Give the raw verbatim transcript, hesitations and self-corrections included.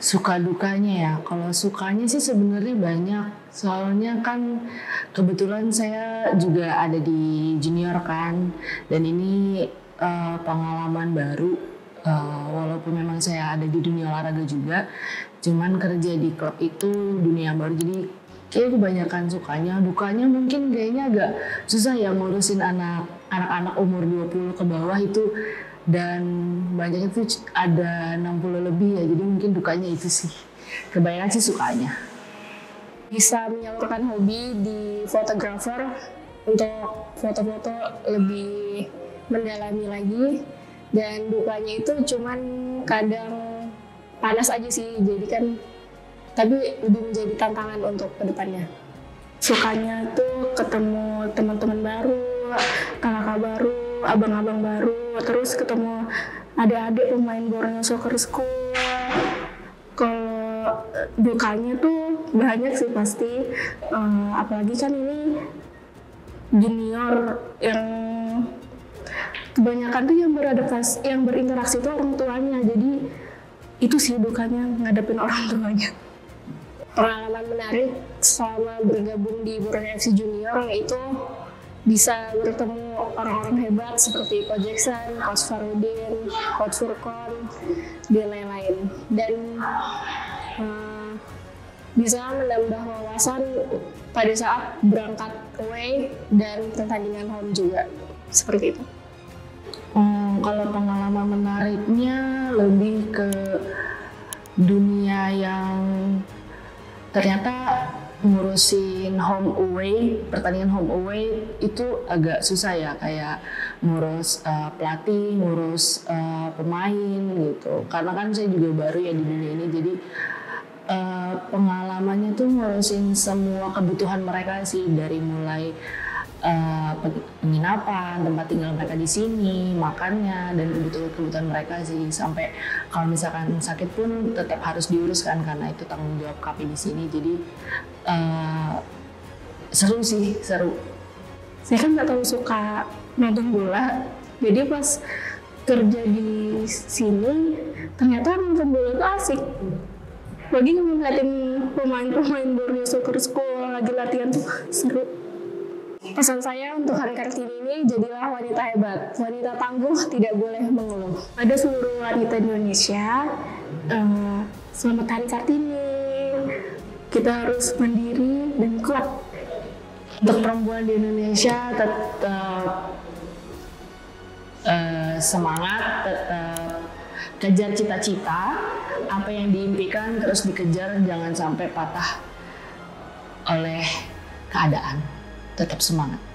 Suka dukanya ya, kalau sukanya sih sebenarnya banyak. Soalnya kan kebetulan saya juga ada di junior kan, dan ini uh, pengalaman baru. Uh, walaupun memang saya ada di dunia olahraga juga, cuman kerja di klub itu dunia yang baru. Jadi kayaknya kebanyakan sukanya, dukanya mungkin kayaknya agak susah ya ngurusin anak, anak-anak umur dua puluh ke bawah itu. Dan banyaknya itu ada enam puluh lebih ya, jadi mungkin dukanya itu sih. Kebanyakan sih sukanya. Bisa menyalurkan hobi di fotografer untuk foto-foto lebih mendalami lagi. Dan dukanya itu cuman kadang panas aja sih, jadi kan tapi lebih menjadi tantangan untuk kedepannya. Sukanya tuh ketemu teman-teman baru, kakak baru, abang-abang baru, terus ketemu adik-adik pemain Borneo Soccer School. Kalau dukanya tuh banyak sih pasti, uh, apalagi kan ini junior yang kebanyakan tuh yang beradaptasi, yang berinteraksi tuh orang tuanya. Jadi itu sih dukanya ngadepin orang tuanya. Pengalaman menarik selama bergabung di Borneo F C Junior itu bisa bertemu orang-orang hebat seperti Iko Jackson, Asfaruddin, Coach Surkon, dan lain-lain. Dan uh, bisa menambah wawasan pada saat berangkat away dan pertandingan home juga, seperti itu. Hmm, kalau pengalaman menariknya lebih ke dunia yang ternyata ngurusin home away, pertandingan home away itu agak susah ya, kayak ngurus uh, pelatih, ngurus uh, pemain gitu. Karena kan saya juga baru ya di dunia ini, jadi uh, pengalamannya tuh ngurusin semua kebutuhan mereka sih, dari mulai uh, penginapan, tempat tinggal mereka di sini, makannya, dan kebutuhan-kebutuhan mereka sih. Sampai kalau misalkan sakit pun tetap harus diuruskan karena itu tanggung jawab K P di sini. Jadi Uh, seru sih, seru. Saya kan nggak terlalu suka nonton bola, jadi pas kerja di sini ternyata nonton bola itu asik. Lagi ngeliatin pemain-pemain Borneo Soccer School lagi latihan tuh seru. Pesan saya untuk Hari Kartini ini, jadilah wanita hebat, wanita tangguh, tidak boleh mengeluh. Pada seluruh wanita Indonesia, uh, selamat Hari Kartini. Kita harus mandiri dan kuat. Untuk perempuan di Indonesia tetap uh, semangat, tetap kejar cita-cita. Apa yang diimpikan terus dikejar, jangan sampai patah oleh keadaan. Tetap semangat.